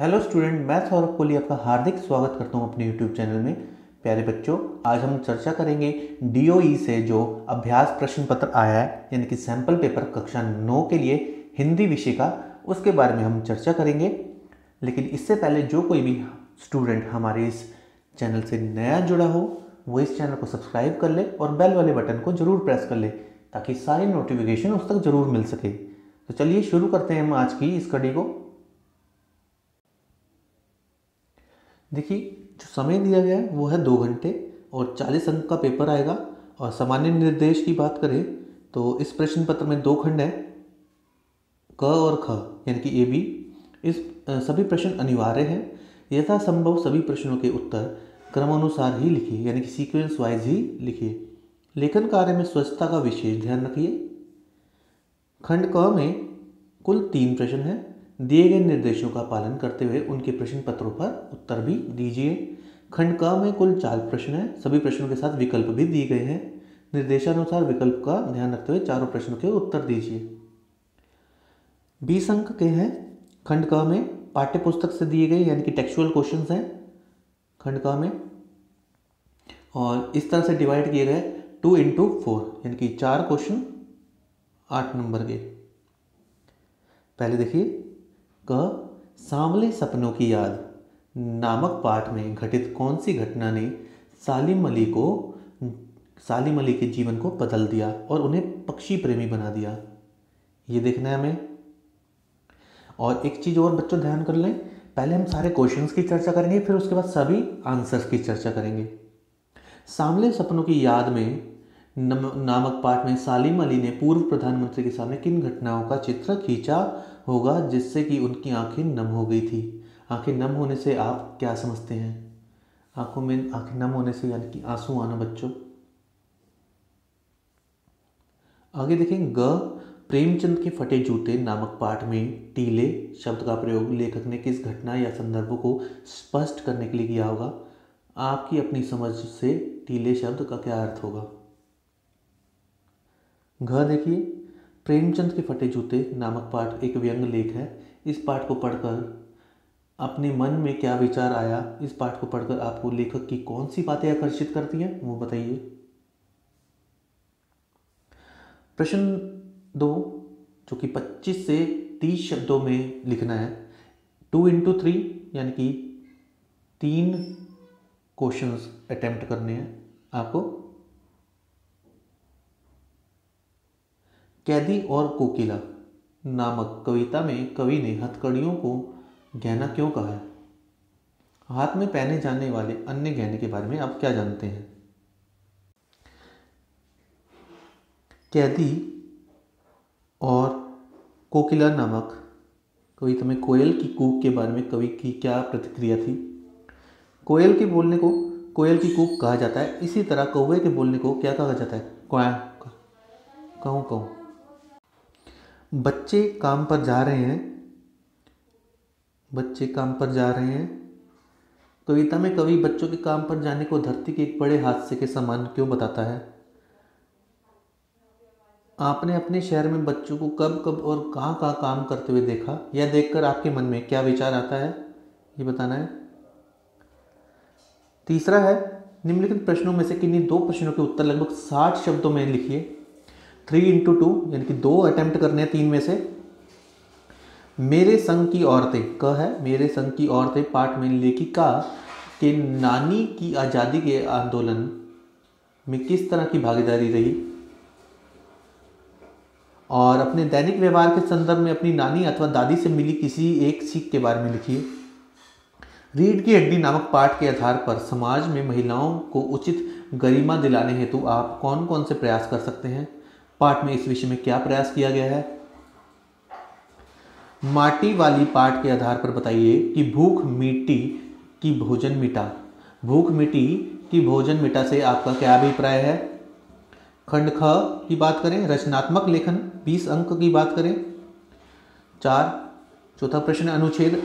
Hello student, मैं सौरभ कोहली आपका हार्दिक स्वागत करता हूं अपने यूट्यूब चैनल में। प्यारे बच्चों, आज हम चर्चा करेंगे डीओई से जो अभ्यास प्रश्न पत्र आया है, यानी कि सैंपल पेपर कक्षा 9 के लिए हिंदी विषय का, उसके बारे में हम चर्चा करेंगे। लेकिन इससे पहले जो कोई भी स्टूडेंट हमारे इस चैनल से नया जुड़ा हो वो इस चैनल को सब्सक्राइब कर ले और बेल वाले बटन को जरूर प्रेस कर ले ताकि सारी नोटिफिकेशन उस तक जरूर मिल सके। तो चलिए शुरू करते हैं हम आज की इस कड़ी को। देखिए, जो समय दिया गया है वो है 2 घंटे और 40 अंक का पेपर आएगा। और सामान्य निर्देश की बात करें तो इस प्रश्न पत्र में 2 खंड हैं, क और ख, यानी कि ए बी। इस सभी प्रश्न अनिवार्य हैं। यथासंभव सभी प्रश्नों के उत्तर क्रमानुसार ही लिखिए, यानी कि सीक्वेंस वाइज ही लिखिए। लेखन कार्य में स्वच्छता का विशेष ध्यान रखिए। खंड क में कुल 3 प्रश्न हैं। दिए गए निर्देशों का पालन करते हुए उनके प्रश्न पत्रों पर उत्तर भी दीजिए। खंड क में कुल 4 प्रश्न हैं। सभी प्रश्नों के साथ विकल्प भी दिए गए हैं। निर्देशानुसार विकल्प का ध्यान रखते हुए चारों प्रश्नों के उत्तर दीजिए। 20 अंक के हैं। खंड क में पाठ्य पुस्तक से दिए गए, यानी कि टेक्सुअल क्वेश्चंस हैं खंड क में, और इस तरह से डिवाइड किए गए 2 into 4, यानी कि 4 क्वेश्चन 8 नंबर के। पहले देखिए, क सांवले सपनों की याद नामक पाठ में घटित कौन सी घटना ने सालिम अली के जीवन को बदल दिया और उन्हें पक्षी प्रेमी बना दिया? ये देखना है हमें। और एक चीज़ और बच्चों ध्यान कर लें, पहले हम सारे क्वेश्चंस की चर्चा करेंगे, फिर उसके बाद सभी आंसर्स की चर्चा करेंगे। सांवले सपनों की याद में नामक पाठ में सालिम अली ने पूर्व प्रधानमंत्री के सामने किन घटनाओं का चित्र खींचा होगा जिससे कि उनकी आंखें नम हो गई थी? आंखें नम होने से आप क्या समझते हैं? आंखों में आंखें नम होने से यानी कि आंसू आना बच्चों। आगे देखें, ग प्रेमचंद के फटे जूते नामक पाठ में टीले शब्द का प्रयोग लेखक ने किस घटना या संदर्भ को स्पष्ट करने के लिए किया होगा? आपकी अपनी समझ से टीले शब्द का क्या अर्थ होगा? घ देखिए, प्रेमचंद के फटे जूते नामक पाठ एक व्यंग लेख है। इस पाठ को पढ़कर अपने मन में क्या विचार आया? इस पाठ को पढ़कर आपको लेखक की कौन सी बातें आकर्षित करती हैं वो बताइए। प्रश्न 2, जो कि 25 से 30 शब्दों में लिखना है, 2 into 3, यानी कि 3 क्वेश्चंस अटेम्प्ट करने हैं आपको। कैदी और कोकिला नामक कविता में कवि ने हथकड़ियों को गहना क्यों कहा है? हाथ में पहने जाने वाले अन्य गहने के बारे में आप क्या जानते हैं? कैदी और कोकिला नामक कविता में कोयल की कूक के बारे में कवि की क्या प्रतिक्रिया थी? कोयल के बोलने को कोयल की कूक कहा जाता है। इसी तरह कौवे के बोलने को क्या कहा जाता है? काऊ। बच्चे काम पर जा रहे हैं कविता में कवि बच्चों के काम पर जाने को धरती के एक बड़े हादसे के समान क्यों बताता है? आपने अपने शहर में बच्चों को कब और कहाँ काम करते हुए देखा? यह देखकर आपके मन में क्या विचार आता है ये बताना है। तीसरा है, निम्नलिखित प्रश्नों में से किन्हीं 2 प्रश्नों के उत्तर लगभग 60 शब्दों में लिखिए। 3 into 2, यानी कि 2 अटेम्प्ट करने हैं 3 में से। मेरे संग की औरतें, क है, मेरे संग की औरतें पाठ में लेखिका के नानी की आज़ादी के आंदोलन में किस तरह की भागीदारी रही? और अपने दैनिक व्यवहार के संदर्भ में अपनी नानी अथवा दादी से मिली किसी एक सीख के बारे में लिखिए। रीढ़ की हड्डी नामक पाठ के आधार पर समाज में महिलाओं को उचित गरिमा दिलाने हेतु आप कौन कौन से प्रयास कर सकते हैं? पाठ में इस विषय में क्या प्रयास किया गया है? माटी वाली पाठ के आधार पर बताइए कि भूख मिट्टी की भोजन मिटा से आपका क्या अभिप्राय है? खंड ख की बात करें, रचनात्मक लेखन 20 अंक की बात करें, 4 चौथा प्रश्न, अनुच्छेद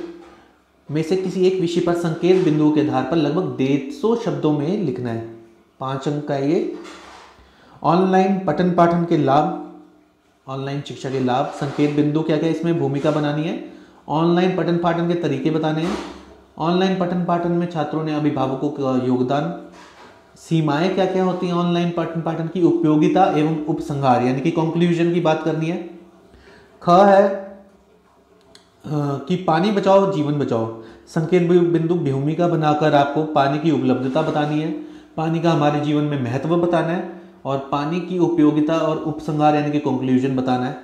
में से किसी एक विषय पर संकेत बिंदुओं के आधार पर लगभग 150 शब्दों में लिखना है। 5 अंक का ये। ऑनलाइन पठन पाठन के लाभ, ऑनलाइन शिक्षा के लाभ, संकेत बिंदु क्या क्या इसमें भूमिका बनानी है ऑनलाइन पठन पाठन के तरीके बताने हैं। ऑनलाइन पठन पाठन में छात्रों ने अभिभावकों का योगदान, सीमाएं क्या क्या होती हैं ऑनलाइन पठन पाठन की, उपयोगिता एवं उपसंहार यानी कि कंक्लूजन की बात करनी है। ख है कि पानी बचाओ जीवन बचाओ, संकेत बिंदु भूमिका बनाकर आपको पानी की उपलब्धता बतानी है, पानी का हमारे जीवन में महत्व बताना है और पानी की उपयोगिता और उपसंहार यानी कि कंक्लूजन बताना है।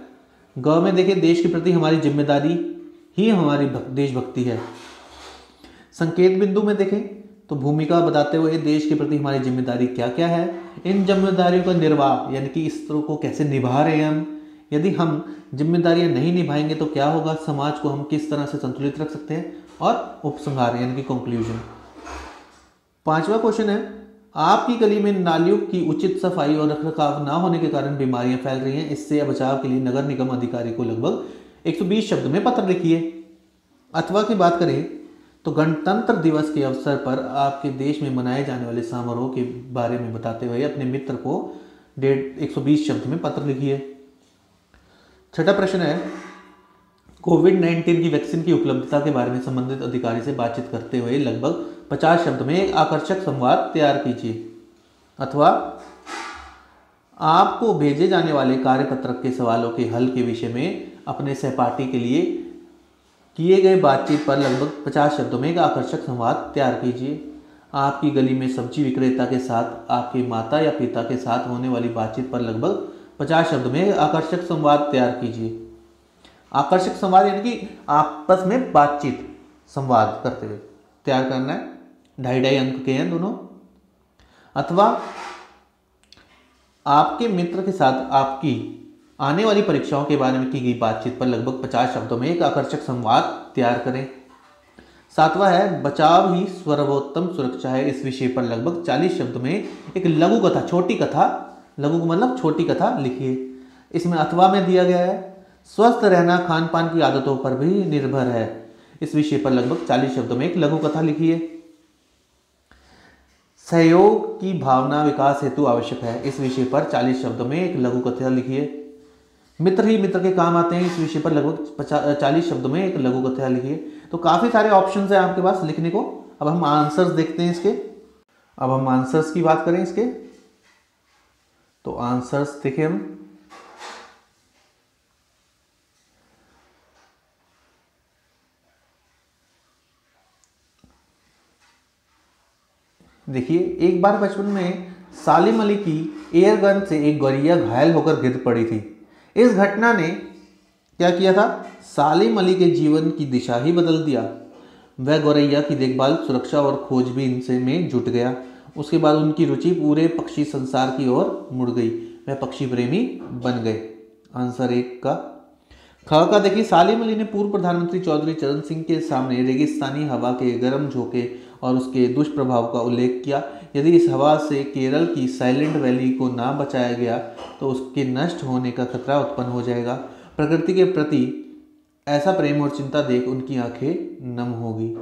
ग में देखिए देश के प्रति हमारी जिम्मेदारी ही हमारी देशभक्ति है। संकेत बिंदु में देखें तो भूमिका बताते हुए देश के प्रति हमारी जिम्मेदारी क्या क्या है, इन जिम्मेदारियों का निर्वाह यानी कि इस तरह को कैसे निभा रहे हैं हम, यदि हम जिम्मेदारियां नहीं निभाएंगे तो क्या होगा, समाज को हम किस तरह से संतुलित रख सकते हैं, और उपसंहार यानी कि कंक्लूजन। पांचवा क्वेश्चन है आपकी गली में नालियों की उचित सफाई और रखरखाव ना होने के कारण बीमारियां फैल रही हैं, इससे बचाव के लिए नगर निगम अधिकारी को लगभग 120 शब्द में पत्र लिखिए। अथवा की बात करें तो गणतंत्र दिवस के अवसर पर आपके देश में मनाए जाने वाले समारोह के बारे में बताते हुए अपने मित्र को 120 शब्द में पत्र लिखिए। छठा प्रश्न है कोविड-19 की वैक्सीन की उपलब्धता के बारे में संबंधित अधिकारी से बातचीत करते हुए लगभग 50 शब्द में एक आकर्षक संवाद तैयार कीजिए। अथवा आपको भेजे जाने वाले कार्यपत्रक के सवालों के हल के विषय में अपने सहपाठी के लिए किए गए बातचीत पर लगभग 50 शब्दों में एक आकर्षक संवाद तैयार कीजिए। आपकी गली में सब्जी विक्रेता के साथ आपके माता या पिता के साथ होने वाली बातचीत पर लगभग 50 शब्द में आकर्षक संवाद तैयार कीजिए। आकर्षक संवाद यानी कि आपस में बातचीत संवाद करते हुए तैयार करना है, 2.5 अंक के हैं दोनों। अथवा आपके मित्र के साथ आपकी आने वाली परीक्षाओं के बारे में की गई बातचीत पर लगभग 50 शब्दों में एक आकर्षक संवाद तैयार करें। सातवां है बचाव ही सर्वोत्तम सुरक्षा है, इस विषय पर लगभग 40 शब्द में एक लघु कथा, छोटी कथा, लघु मतलब छोटी कथा लिखिए। इसमें अथवा में दिया गया है स्वस्थ रहना खान पान की आदतों पर भी निर्भर है, इस विषय पर लगभग 40 शब्दों में एक लघु कथा लिखिए। सहयोग की भावना विकास हेतु आवश्यक है, इस विषय पर 40 शब्दों में एक लघु कथा लिखिए। मित्र ही मित्र के काम आते हैं, इस विषय पर लगभग 40 शब्दों में एक लघु कथा लिखिए। तो काफी सारे ऑप्शंस हैं आपके पास लिखने को। अब हम आंसर्स देखते हैं इसके, अब हम आंसर्स की बात करें इसके, तो आंसर्स देखें हम। देखिए एक बार बचपन में सालिम अली की एयरगन से एक गौरैया घायल होकर गिर पड़ी थी। इस घटना ने क्या किया था, सालिम अली के जीवन की दिशा ही बदल दिया। वह गौरैया की देखभाल, सुरक्षा और खोजबीन से में जुट गया। उसके बाद उनकी रुचि पूरे पक्षी संसार की ओर मुड़ गई, वह पक्षी प्रेमी बन गए। आंसर 1 का। ख का देखिए सालिम अली ने पूर्व प्रधानमंत्री चौधरी चरण सिंह के सामने रेगिस्तानी हवा के गर्म झोंके और उसके दुष्प्रभाव का उल्लेख किया। यदि इस हवा से केरल की साइलेंट वैली को ना बचाया गया तो उसके नष्ट होने का खतरा उत्पन्न हो जाएगा। प्रकृति के प्रति ऐसा प्रेम और चिंता देख उनकी आंखें नम होगी।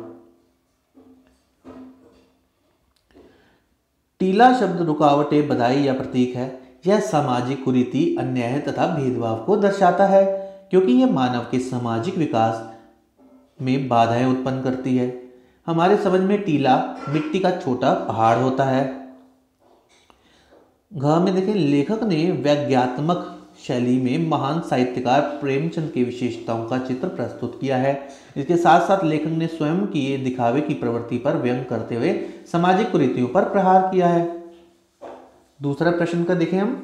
टीला शब्द रुकावटें, बधाई या प्रतीक है। यह सामाजिक कुरीति, अन्याय तथा भेदभाव को दर्शाता है क्योंकि यह मानव के सामाजिक विकास में बाधाएं उत्पन्न करती है। हमारे समझ में टीला मिट्टी का छोटा पहाड़ होता है। घ में देखें लेखक ने व्यंग्यात्मक शैली में महान साहित्यकार प्रेमचंद की विशेषताओं का चित्र प्रस्तुत किया है। इसके साथ साथ लेखक ने स्वयं किए दिखावे की प्रवृत्ति पर व्यंग करते हुए सामाजिक कुरीतियों पर प्रहार किया है। दूसरा प्रश्न का देखें हम,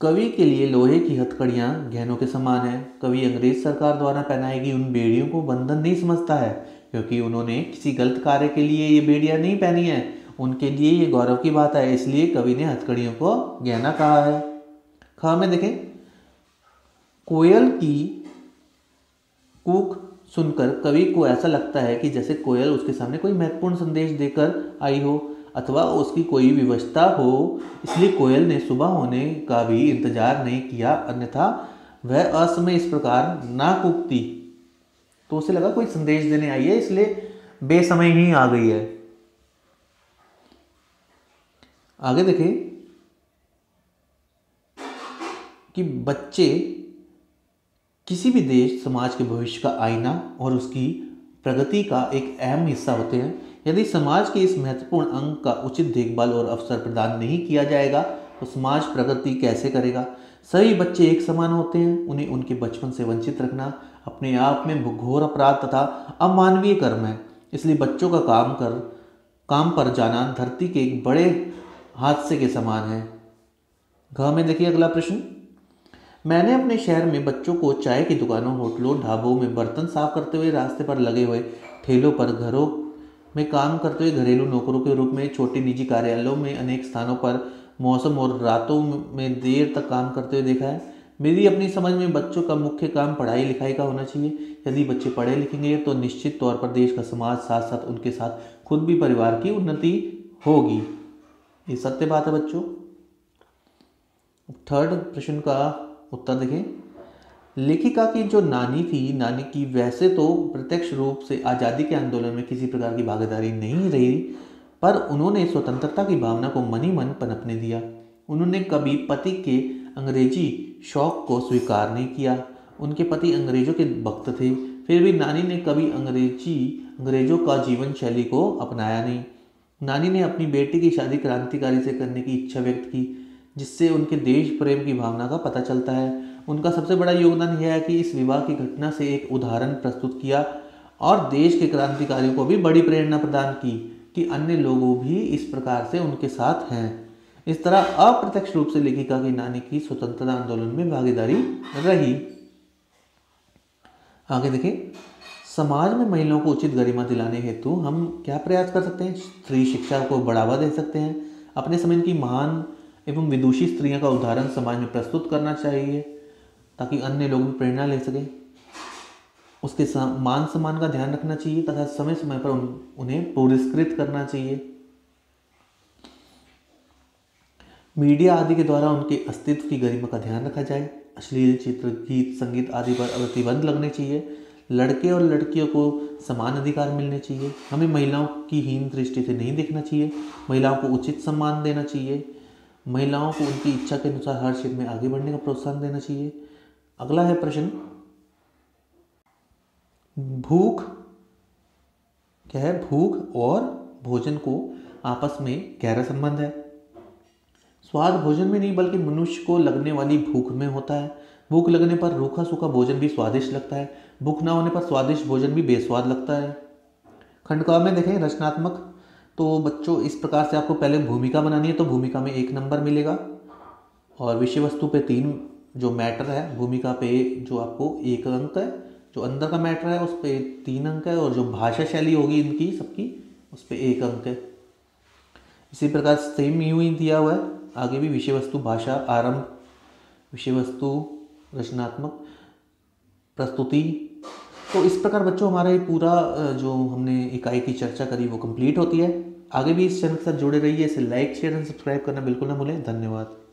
कवि के लिए लोहे की हथकड़ियां गहनों के समान है। कवि अंग्रेज सरकार द्वारा पहनाई गई उन बेड़ियों को बंधन नहीं समझता है क्योंकि उन्होंने किसी गलत कार्य के लिए ये बेड़ियां नहीं पहनी है, उनके लिए ये गौरव की बात है, इसलिए कवि ने हथकड़ियों को गहना कहा है। ख में देखें कोयल की कूक सुनकर कवि को ऐसा लगता है कि जैसे कोयल उसके सामने कोई महत्वपूर्ण संदेश देकर आई हो अथवा उसकी कोई विवशता हो, इसलिए कोयल ने सुबह होने का भी इंतजार नहीं किया, अन्यथा वह असमय इस प्रकार ना कूकती। तो उसे लगा कोई संदेश देने आई है इसलिए बेसमय ही आ गई है। आगे देखें कि बच्चे किसी भी देश समाज के भविष्य का आईना और उसकी प्रगति का एक अहम हिस्सा होते हैं। यदि समाज के इस महत्वपूर्ण अंग का उचित देखभाल और अवसर प्रदान नहीं किया जाएगा तो समाज प्रगति कैसे करेगा। सभी बच्चे एक समान होते हैं, उन्हें उनके बचपन से वंचित रखना अपने आप में घोर अपराध तथा अमानवीय कर्म है। इसलिए बच्चों का काम पर जाना धरती के एक बड़े हादसे के समान है। घ में देखिए अगला प्रश्न, मैंने अपने शहर में बच्चों को चाय की दुकानों, होटलों, ढाबों में बर्तन साफ करते हुए, रास्ते पर लगे हुए ठेलों पर, घरों में काम करते हुए, घरेलू नौकरों के रूप में, छोटे निजी कार्यालयों में, अनेक स्थानों पर मौसम और रातों में देर तक काम करते हुए देखा है। मेरी अपनी समझ में बच्चों का मुख्य काम पढ़ाई लिखाई का होना चाहिए। यदि बच्चे पढ़े लिखेंगे तो निश्चित तौर पर देश का समाज साथ साथ उनके साथ खुद भी परिवार की उन्नति होगी। ये सत्य बात है बच्चों। थर्ड प्रश्न का उत्तर देखें। लेखिका की जो नानी थी, नानी की वैसे तो प्रत्यक्ष रूप से आज़ादी के आंदोलन में किसी प्रकार की भागीदारी नहीं रही, पर उन्होंने स्वतंत्रता की भावना को मन ही मन पनपने दिया। उन्होंने कभी पति के अंग्रेजी शौक को स्वीकार नहीं किया। उनके पति अंग्रेजों के भक्त थे, फिर भी नानी ने कभी अंग्रेजों का जीवन शैली को अपनाया नहीं। नानी ने अपनी बेटी की शादी क्रांतिकारी से करने की इच्छा व्यक्त की, जिससे उनके देश प्रेम की भावना का पता चलता है। उनका सबसे बड़ा योगदान यह है कि इस विवाह की घटना से एक उदाहरण प्रस्तुत किया और देश के क्रांतिकारियों को भी बड़ी प्रेरणा प्रदान की कि अन्य लोगों भी इस प्रकार से उनके साथ हैं। इस तरह अप्रत्यक्ष रूप से लेखिका की नानी की स्वतंत्रता आंदोलन में भागीदारी रही। आगे देखें, समाज में महिलाओं को उचित गरिमा दिलाने हेतु हम क्या प्रयास कर सकते हैं। स्त्री शिक्षा को बढ़ावा दे सकते हैं। अपने समय की महान एवं विदुषी स्त्रियों का उदाहरण समाज में प्रस्तुत करना चाहिए ताकि अन्य लोग भी प्रेरणा ले सकें। उसके मान सम्मान का ध्यान रखना चाहिए तथा समय समय पर उन्हें पुरस्कृत करना चाहिए। मीडिया आदि के द्वारा उनके अस्तित्व की गरिमा का ध्यान रखा जाए। अश्लील चित्र, गीत, संगीत आदि पर प्रतिबंध लगने चाहिए। लड़के और लड़कियों को समान अधिकार मिलने चाहिए। हमें महिलाओं की हीन दृष्टि से नहीं देखना चाहिए। महिलाओं को उचित सम्मान देना चाहिए। महिलाओं को उनकी इच्छा के अनुसार हर क्षेत्र में आगे बढ़ने का प्रोत्साहन देना चाहिए। अगला है प्रश्न, भूख क्या है। भूख और भोजन को आपस में गहरा संबंध है। स्वाद भोजन में नहीं बल्कि मनुष्य को लगने वाली भूख में होता है। भूख लगने पर रूखा सूखा भोजन भी स्वादिष्ट लगता है। भूख ना होने पर स्वादिष्ट भोजन भी बेस्वाद लगता है। खंडका में देखें रचनात्मक, तो बच्चों इस प्रकार से आपको पहले भूमिका बनानी है, तो भूमिका में 1 नंबर मिलेगा और विषय वस्तु पे 3, जो मैटर है भूमिका पे जो आपको 1 अंक है, जो अंदर का मैटर है उस पर 3 अंक है, और जो भाषा शैली होगी इनकी सबकी उस पर 1 अंक है। इसी प्रकार सेम यूं ही दिया हुआ है आगे भी। विषय वस्तु, भाषा, आरंभ, विषय वस्तु, रचनात्मक, प्रस्तुति। तो इस प्रकार बच्चों हमारा ये पूरा जो हमने इकाई की चर्चा करी वो कंप्लीट होती है। आगे भी इस चैनल के साथ जुड़े रहिए। इसे लाइक, शेयर एंड सब्सक्राइब करना बिल्कुल ना भूलें। धन्यवाद।